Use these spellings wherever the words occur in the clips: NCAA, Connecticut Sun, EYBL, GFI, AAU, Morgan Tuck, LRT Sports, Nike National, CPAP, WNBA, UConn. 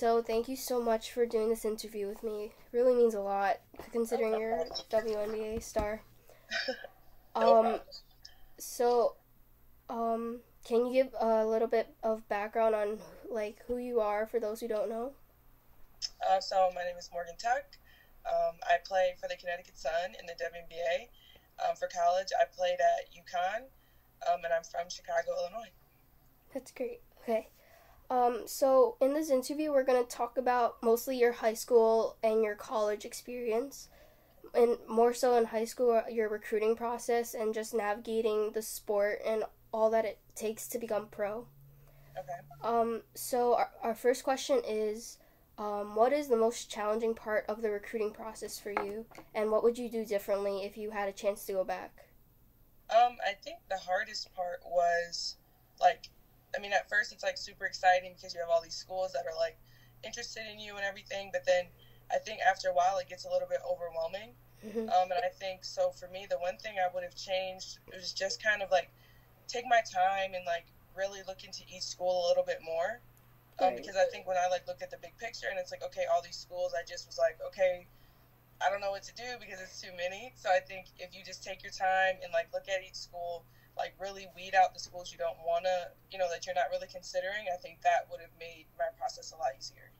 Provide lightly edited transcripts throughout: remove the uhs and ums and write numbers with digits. So thank you so much for doing this interview with me. It really means a lot, considering you're a WNBA star. So can you give a little bit of background on, like, who you are for those who don't know? So my name is Morgan Tuck. I play for the Connecticut Sun in the WNBA. For college, I played at UConn, and I'm from Chicago, Illinois. That's great. Okay. So in this interview, we're going to talk about mostly your high school and your college experience, and more so in high school, your recruiting process and just navigating the sport and all that it takes to become pro. Okay. So our first question is, what is the most challenging part of the recruiting process for you, and what would you do differently if you had a chance to go back? I think the hardest part was, like, I mean, at first it's, like, super exciting because you have all these schools that are, like, interested in you and everything. But then I think after a while it gets a little bit overwhelming. Mm-hmm. And I think, so for me, the one thing I would have changed was just kind of, like, take my time and, like, really look into each school a little bit more. Because I think when I, like, looked at the big picture and it's like, okay, all these schools, I just was like, okay, I don't know what to do because it's too many. So I think if you just take your time and, like, look at each school, like, really weed out the schools you don't want to, you know, that you're not really considering, I think that would have made my process a lot easier.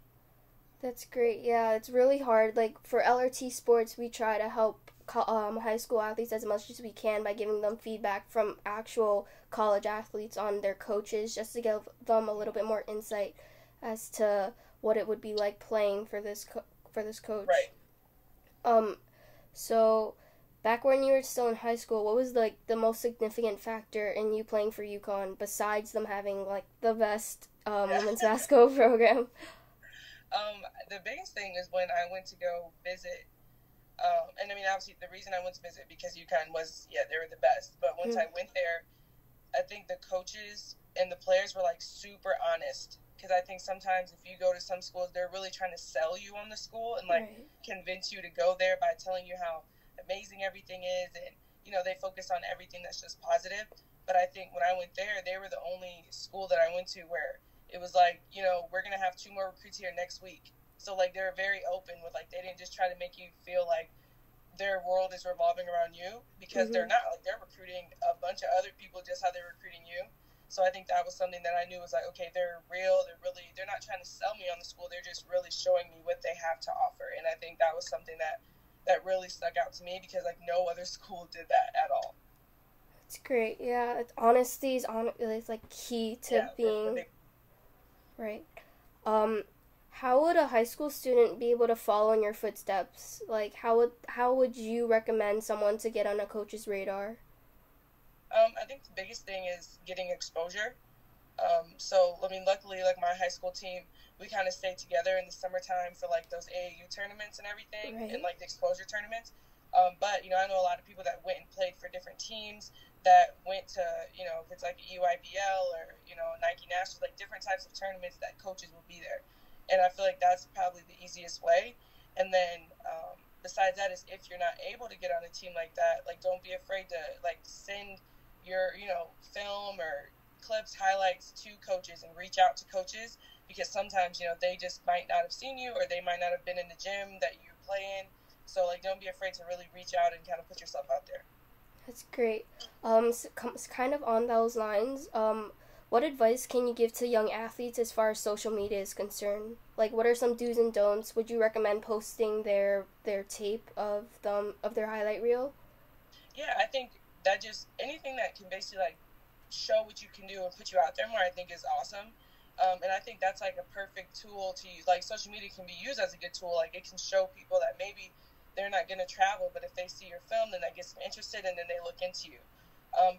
That's great. Yeah, it's really hard. Like, for LRT Sports, we try to help high school athletes as much as we can by giving them feedback from actual college athletes on their coaches, just to give them a little bit more insight as to what it would be like playing for this coach. Right. So back when you were still in high school, what was, like, the most significant factor in you playing for UConn besides them having, like, the best women's basketball program? The biggest thing is when I went to go visit, and I mean, obviously the reason I went to visit because UConn was, yeah, they were the best. But once I went there, I think the coaches and the players were, like, super honest. Because I think sometimes if you go to some schools, they're really trying to sell you on the school and, like, convince you to go there by telling you how amazing everything is. And, you know, they focus on everything that's just positive. But I think when I went there, they were the only school that I went to where it was like, you know, we're going to have 2 more recruits here next week. So, like, they were very open with, like, they didn't just try to make you feel like their world is revolving around you, because they're not. Like, they're recruiting a bunch of other people just how they're recruiting you. So I think that was something that I knew was, like, okay, they're real. They're not trying to sell me on the school. They're just really showing me what they have to offer. And I think that was something that really stuck out to me, because, like, no other school did that at all. That's great. Yeah, honesty is, like, key to being right. How would a high school student be able to follow in your footsteps? Like, how would you recommend someone to get on a coach's radar? I think the biggest thing is getting exposure. So, I mean, luckily, like, my high school team, we kind of stayed together in the summertime for, like, those AAU tournaments and everything, and, like, the exposure tournaments. But, you know, I know a lot of people that went and played for different teams, that went to, you know, if it's, like, EYBL or, you know, Nike National, like, different types of tournaments that coaches will be there. And I feel like that's probably the easiest way. And then, besides that is, if you're not able to get on a team like that, like, don't be afraid to, like, send your, you know, film or clips, highlights to coaches and reach out to coaches, because sometimes, you know, they just might not have seen you, or they might not have been in the gym that you play in. So, like, don't be afraid to really reach out and kind of put yourself out there. That's great. So kind of on those lines, what advice can you give to young athletes as far as social media is concerned? Like, what are some do's and don'ts? Would you recommend posting their tape of them, of their highlight reel? Yeah, I think that just anything that can basically, like, show what you can do and put you out there more, I think is awesome. And I think that's, like, a perfect tool to use. Like, social media can be used as a good tool. Like, it can show people that maybe they're not going to travel, but if they see your film, then that gets them interested, and then they look into you.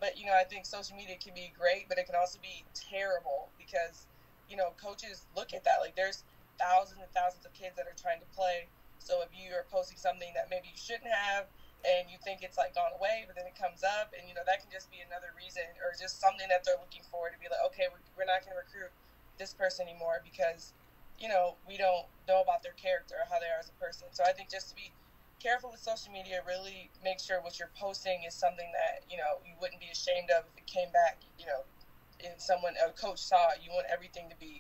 But, you know, I think social media can be great, but it can also be terrible, because, you know, coaches look at that. Like, there's thousands and thousands of kids that are trying to play. So if you are posting something that maybe you shouldn't have, and you think it's, like, gone away, but then it comes up, and, you know, that can just be another reason, or just something that they're looking for, to be like, okay, we're not going to recruit this person anymore because, you know, we don't know about their character or how they are as a person. So I think just to be careful with social media, really make sure what you're posting is something that, you know, you wouldn't be ashamed of if it came back, you know, if a coach saw it. You want everything to be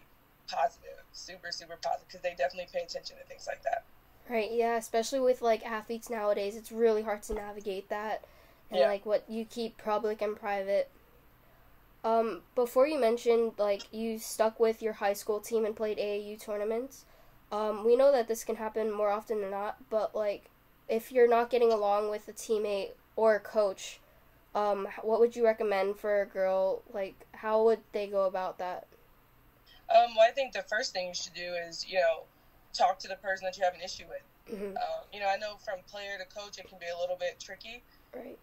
positive, super, super positive, because they definitely pay attention to things like that. Right, yeah, especially with, like, athletes nowadays, it's really hard to navigate that and, like, what you keep public and private. Before you mentioned, like, you stuck with your high school team and played AAU tournaments. We know that this can happen more often than not, but, like, if you're not getting along with a teammate or a coach, what would you recommend for a girl? Like, how would they go about that? Well, I think the first thing you should do is, you know, talk to the person that you have an issue with. Mm-hmm. You know, I know from player to coach it can be a little bit tricky. Right.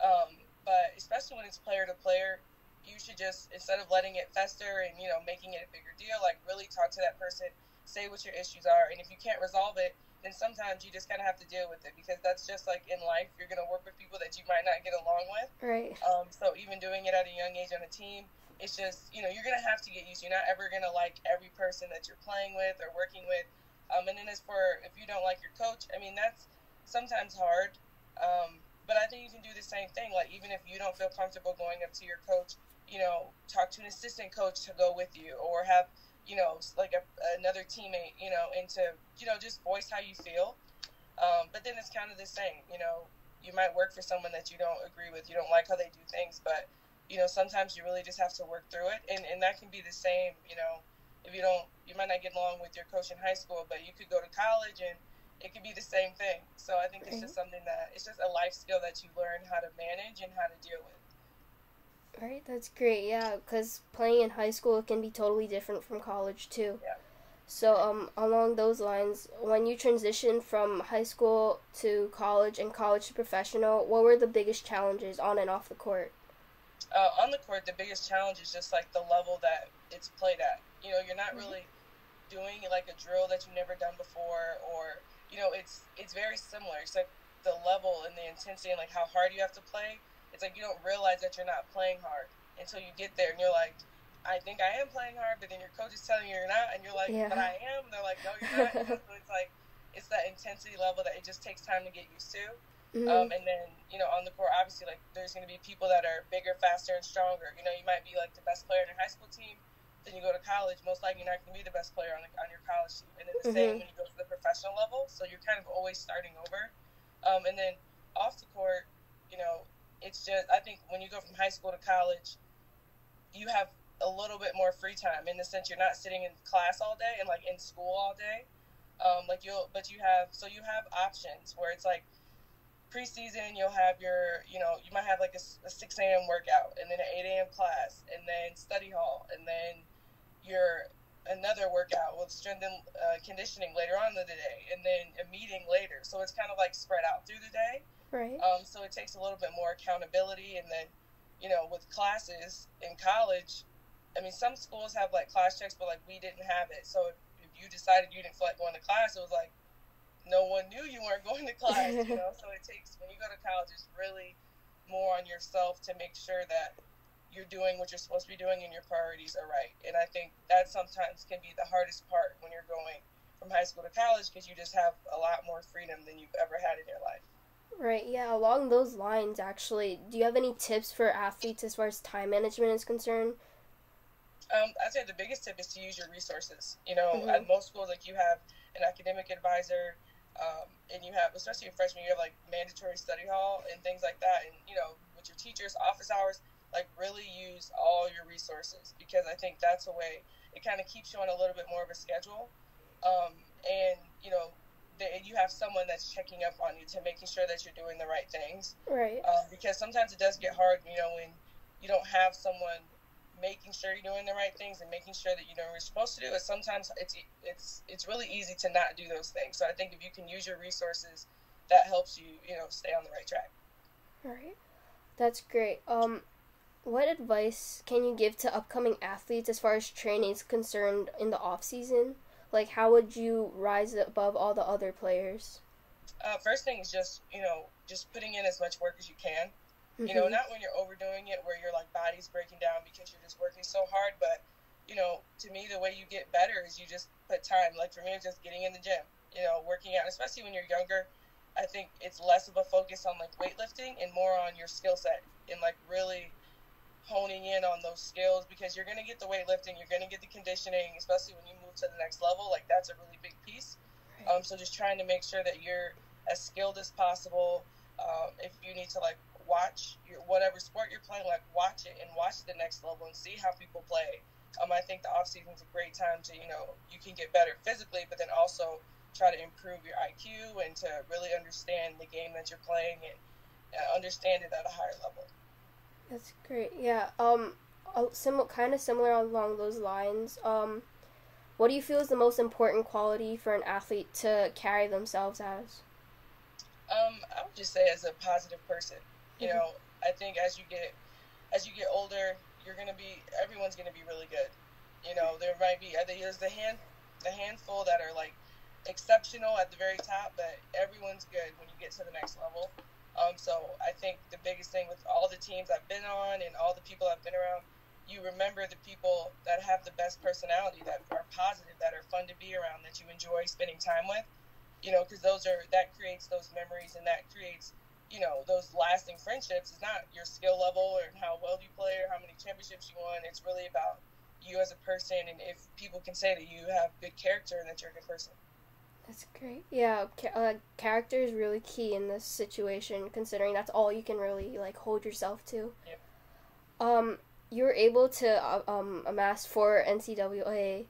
But especially when it's player to player, you should just, instead of letting it fester and, you know, making it a bigger deal, like, really talk to that person, say what your issues are, and if you can't resolve it, then sometimes you just kind of have to deal with it, because that's just like in life. You're going to work with people that you might not get along with. Right. So even doing it at a young age on a team, it's just, you know, you're going to have to get used to. You're not ever going to like every person that you're playing with or working with. And then as for if you don't like your coach, I mean, that's sometimes hard. But I think you can do the same thing. Like, even if you don't feel comfortable going up to your coach, you know, talk to an assistant coach to go with you, or have, you know, like another teammate, you know, and to, you know, just voice how you feel. But then it's kind of the same, you know, you might work for someone that you don't agree with, you don't like how they do things, but, you know, sometimes you really just have to work through it. And that can be the same, you know, if you don't, you might not get along with your coach in high school, but you could go to college and it could be the same thing. So I think it's just something that, it's just a life skill that you learn how to manage and how to deal with. All right, that's great, yeah, because playing in high school can be totally different from college, too. Yeah. So, along those lines, when you transitioned from high school to college and college to professional, what were the biggest challenges on and off the court? On the court, the biggest challenge is just, like, the level that it's played at. You know, you're not really doing, like, a drill that you've never done before, or, you know, it's very similar. It's, like, the level and the intensity and, like, how hard you have to play. It's like you don't realize that you're not playing hard until you get there, and you're like, I think I am playing hard, but then your coach is telling you you're not, and you're like, but I am. And they're like, no, you're not. And so it's like, it's that intensity level that it just takes time to get used to. And then, you know, on the court, obviously, like, there's going to be people that are bigger, faster, and stronger. You know, you might be, like, the best player on your high school team. Then you go to college, most likely you're not going to be the best player on your college team. And then the same when you go to the professional level. So you're kind of always starting over. And then off the court, you know, it's just, I think when you go from high school to college, you have a little bit more free time in the sense you're not sitting in class all day and, like, in school all day. You have options where it's, like, preseason, you'll have your, you know, you might have, like, a 6 a.m. workout and then an 8 a.m. class and then study hall and then your another workout with strength and conditioning later on in the day and then a meeting later. So it's kind of, like, spread out through the day. Right. So it takes a little bit more accountability. And then, you know, with classes in college, I mean, some schools have, like, class checks, but, like, we didn't have it. So if you decided you didn't feel like going to class, it was like no one knew you weren't going to class, you know. So it takes, when you go to college, it's really more on yourself to make sure that you're doing what you're supposed to be doing and your priorities are right. And I think that sometimes can be the hardest part when you're going from high school to college, because you just have a lot more freedom than you've ever had in your life. Right, yeah, along those lines, actually, do you have any tips for athletes as far as time management is concerned? I'd say the biggest tip is to use your resources. You know, at most schools, like, you have an academic advisor, and you have, especially in freshman, you have, like, mandatory study hall and things like that. And, you know, with your teachers, office hours, like, really use all your resources, because I think that's a way, it kind of keeps you on a little bit more of a schedule. And, you know, you have someone that's checking up on you to making sure that you're doing the right things. Right. Because sometimes it does get hard, you know, when you don't have someone making sure you're doing the right things and making sure that you know what you're supposed to do. And sometimes it's really easy to not do those things. So I think if you can use your resources, that helps you, you know, stay on the right track. All right. That's great. What advice can you give to upcoming athletes as far as training is concerned in the off season? Like, how would you rise above all the other players? First thing is just, you know, just putting in as much work as you can. You know, not when you're overdoing it where your, like, body's breaking down because you're just working so hard. But, you know, to me, the way you get better is you just put time. Like, for me, it's just getting in the gym, you know, working out. Especially when you're younger, I think it's less of a focus on, like, weightlifting and more on your skill set and, like, really honing in on those skills, because you're going to get the weightlifting, you're going to get the conditioning, especially when you move to the next level. Like, that's a really big piece. So just trying to make sure that you're as skilled as possible. If you need to, like, watch your whatever sport you're playing, like, watch it and watch the next level and see how people play. I think the offseason is a great time to, you know, you can get better physically, but then also try to improve your IQ and to really understand the game that you're playing and understand it at a higher level. That's great. Yeah. Kind of similar along those lines. What do you feel is the most important quality for an athlete to carry themselves as? I would just say as a positive person. You know, I think as you get older, everyone's gonna be really good. You know, there might be there's the handful that are like exceptional at the very top, but everyone's good when you get to the next level. So I think the biggest thing with all the teams I've been on and all the people I've been around, you remember the people that have the best personality, that are positive, that are fun to be around, that you enjoy spending time with, you know, because that creates those memories, and that creates, you know, those lasting friendships. It's not your skill level or how well you play or how many championships you won. It's really about you as a person, and if people can say that you have good character and that you're a good person. That's great. Yeah, character is really key in this situation, considering that's all you can really, like, hold yourself to. Yeah. You were able to amass 4 NCAA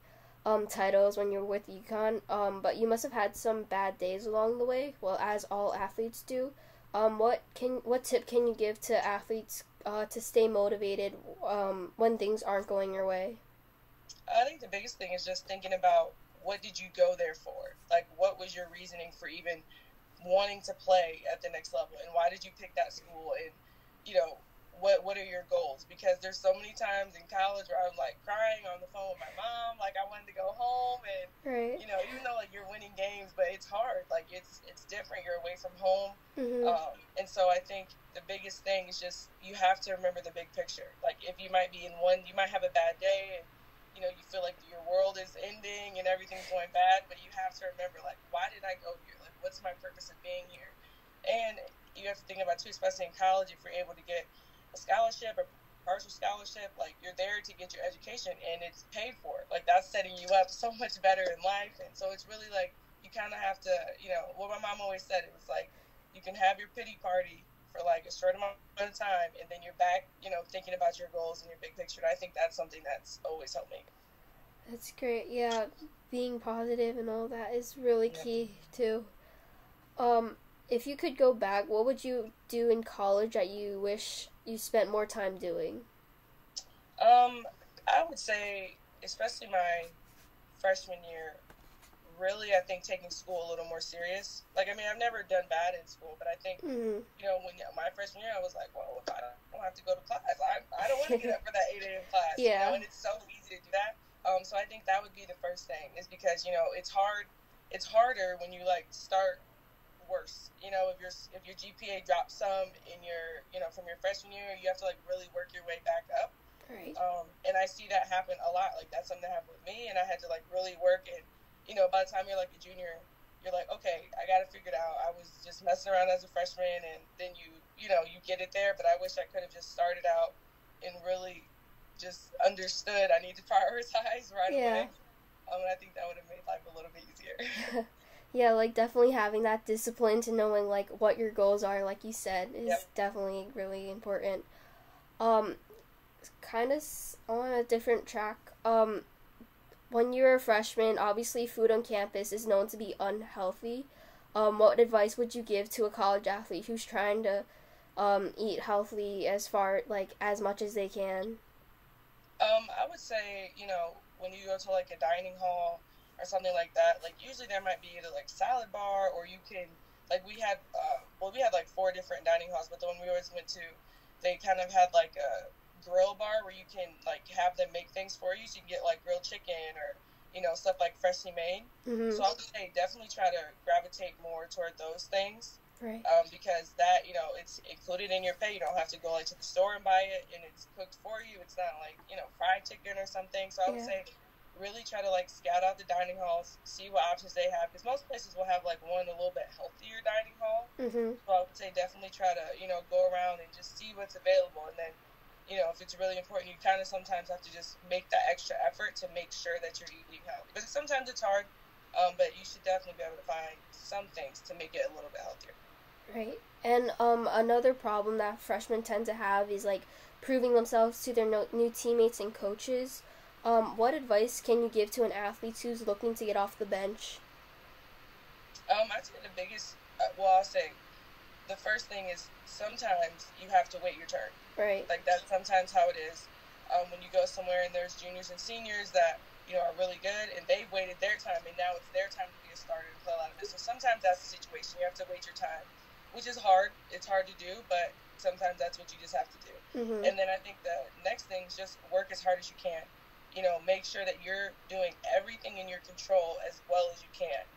titles when you were with UConn, but you must have had some bad days along the way, well, as all athletes do. What tip can you give to athletes to stay motivated when things aren't going your way? I think the biggest thing is just thinking about, what did you go there for? Like, what was your reasoning for even wanting to play at the next level? And why did you pick that school? And, you know, what are your goals? Because there's so many times in college where I'm, like, crying on the phone with my mom. Like, I wanted to go home. And, right. You know, even though, like, you're winning games, but it's hard. Like, it's different. You're away from home. Mm-hmm. And so I think the biggest thing is just you have to remember the big picture. Like, if you might be you might have a bad day, and, you know, you feel like your world is ending and everything's going bad, but you have to remember, like, why did I go here? Like, what's my purpose of being here? And you have to think about, too, especially in college, if you're able to get a scholarship or partial scholarship, like, you're there to get your education, and it's paid for. Like, that's setting you up so much better in life. And so it's really, like, you kind of have to, you know, what my mom always said, it was, like, you can have your pity party for, like, a short amount of time, and then you're back, you know, thinking about your goals and your big picture. And I think that's something that's always helped me. That's great. Yeah, being positive and all that is really key, too. If you could go back, what would you do in college that you wish you spent more time doing? I would say, especially my freshman year, really, I think taking school a little more serious. Like, I mean, I've never done bad in school, but I think, you know, when my freshman year, I was like, well, if I don't have to go to class, I don't want to get up for that 8 a.m. class, you know, and it's so easy to do that. So I think that would be the first thing, is because, you know, it's harder when you, like, start worse. You know, if your GPA drops some in your, you know, from your freshman year, you have to, like, really work your way back up. Right. And I see that happen a lot. Like, that's something that happened with me, and I had to, like, really work it. You know, by the time you're, like, a junior, you're like, okay, I got to figure it out. I was just messing around as a freshman, and then you know, you get it there. But I wish I could have just started out and really just understood I need to prioritize right away. And I think that would have made life a little bit easier. Yeah, like, definitely having that discipline to knowing, like, what your goals are, like you said, is definitely really important. Kind of on a different track, when you're a freshman, obviously food on campus is known to be unhealthy. What advice would you give to a college athlete who's trying to eat healthy as much as they can? I would say, you know, when you go to, like, a dining hall or something like that, like, usually there might be either, like, salad bar, or you can, like, we had like 4 different dining halls, but the one we always went to, they kind of had, like, a grill bar where you can, like, have them make things for you, so you can get, like, grilled chicken or, you know, stuff, like, freshly made. So I would say definitely try to gravitate more toward those things, right? Because that, you know, it's included in your pay. You don't have to go, like, to the store and buy it, and it's cooked for you. It's not, like, you know, fried chicken or something. So I would say really try to, like, scout out the dining halls, see what options they have, because most places will have, like, one a little bit healthier dining hall. So I would say definitely try to, you know, go around and just see what's available, and then you know, if it's really important, you kind of sometimes have to just make that extra effort to make sure that you're eating healthy. Because sometimes it's hard, but you should definitely be able to find some things to make it a little bit healthier. Right. And another problem that freshmen tend to have is, like, proving themselves to their new teammates and coaches. What advice can you give to an athlete who's looking to get off the bench? I'd say the biggest, well, I'll say the first thing is sometimes you have to wait your turn. Right. Like, that's sometimes how it is. When you go somewhere and there's juniors and seniors that, you know, are really good, and they've waited their time, and now it's their time to be a starter and play a lot of it. So sometimes that's the situation. You have to wait your time, which is hard. It's hard to do, but sometimes that's what you just have to do. Mm-hmm. And then I think the next thing is just work as hard as you can. You know, make sure that you're doing everything in your control as well as you can.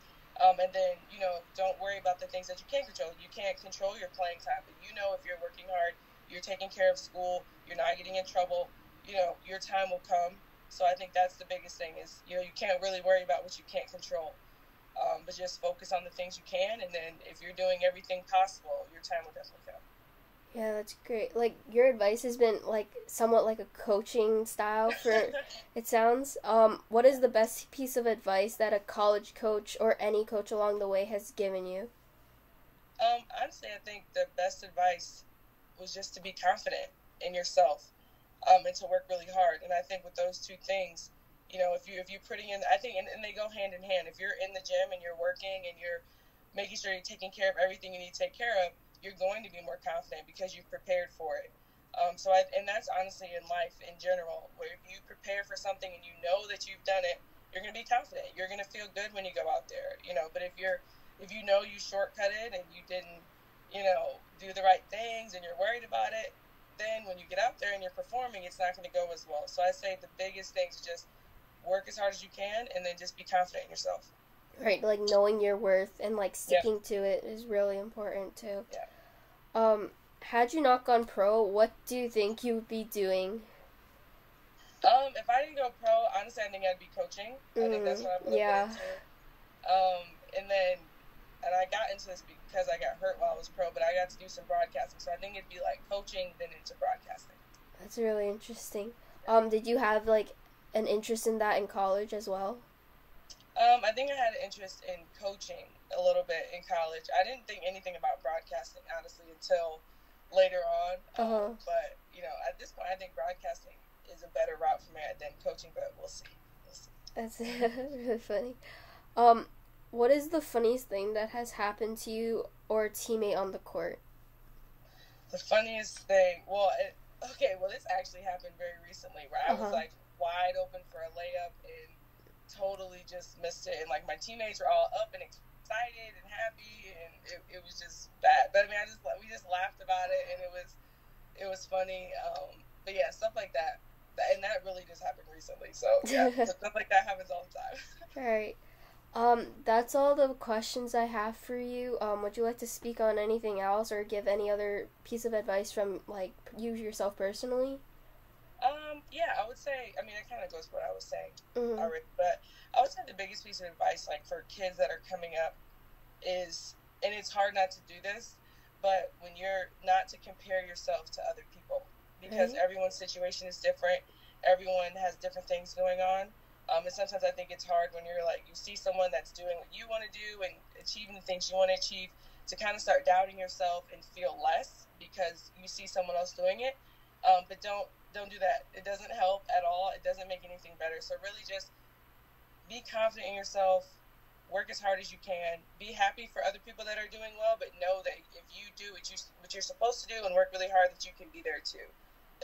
And then, you know, don't worry about the things that you can't control. You can't control your playing time, but you know if you're working hard, you're taking care of school, you're not getting in trouble, you know, your time will come. So I think that's the biggest thing is, you know, you can't really worry about what you can't control, but just focus on the things you can. And then if you're doing everything possible, your time will definitely come. Yeah, that's great. Like, your advice has been, like, somewhat like a coaching style for, it sounds. What is the best piece of advice that a college coach or any coach along the way has given you? Honestly, I think the best advice was just to be confident in yourself and to work really hard. And I think with those two things, you know, if you're putting in, I think, and they go hand in hand. If you're in the gym and you're working and you're making sure you're taking care of everything you need to take care of, you're going to be more confident because you've prepared for it. And that's honestly in life in general, where if you prepare for something and you know that you've done it, you're going to be confident. You're going to feel good when you go out there, you know. But if you know you shortcut it and you didn't, you know, do the right things and you're worried about it, then when you get out there and you're performing, it's not going to go as well. So I say the biggest thing is just work as hard as you can and then just be confident in yourself. Right, like knowing your worth and, like, sticking to it is really important too. Yeah. Had you not gone pro, what do you think you would be doing? If I didn't go pro, honestly, I think I'd be coaching. I think that's what I'm looking into. And I got into this because I got hurt while I was pro, but I got to do some broadcasting, so I think it'd be like coaching then into broadcasting. That's really interesting. Did you have, like, an interest in that in college as well? I think I had an interest in coaching a little bit in college. I didn't think anything about broadcasting, honestly, until later on. But, you know, at this point, I think broadcasting is a better route for me than coaching, but we'll see. That's really funny. What is the funniest thing that has happened to you or a teammate on the court? The funniest thing? Well, this actually happened very recently where I was, like, wide open for a layup and totally just missed it, and, like, my teammates were all up and excited and happy, and it was just bad. But I mean, we just laughed about it, and it was funny. But yeah, stuff like that, and that really just happened recently. So yeah, stuff like that happens all the time. All right, that's all the questions I have for you. Would you like to speak on anything else or give any other piece of advice from, like, you yourself personally? Yeah, I would say, I mean, it kind of goes to what I was saying already, but I would say the biggest piece of advice, like, for kids that are coming up is, and it's hard not to do this, but when you're not to compare yourself to other people, because everyone's situation is different. Everyone has different things going on. And sometimes I think it's hard when you're, like, you see someone that's doing what you want to do and achieving the things you want to achieve to kind of start doubting yourself and feel less because you see someone else doing it. But don't do that. It doesn't help at all. It doesn't make anything better. So really just be confident in yourself, work as hard as you can, be happy for other people that are doing well, but know that if you do what you're supposed to do and work really hard, that you can be there too.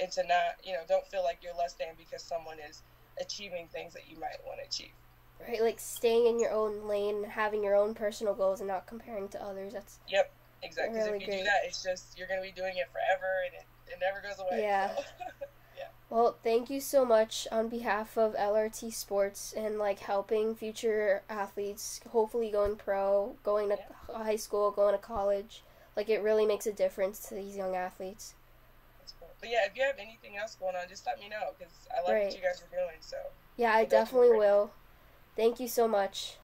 And to not, you know, don't feel like you're less than because someone is achieving things that you might want to achieve. Right, like staying in your own lane, having your own personal goals and not comparing to others. That's Yep, exactly. Because really if you do that, it's just, you're going to be doing it forever and it never goes away. Yeah. So. Well, thank you so much on behalf of LRT Sports and, like, helping future athletes, hopefully going pro, going to high school, going to college. Like, it really makes a difference to these young athletes. That's cool. But, yeah, if you have anything else going on, just let me know because I like what you guys are doing. So yeah, I definitely will. Thank you so much.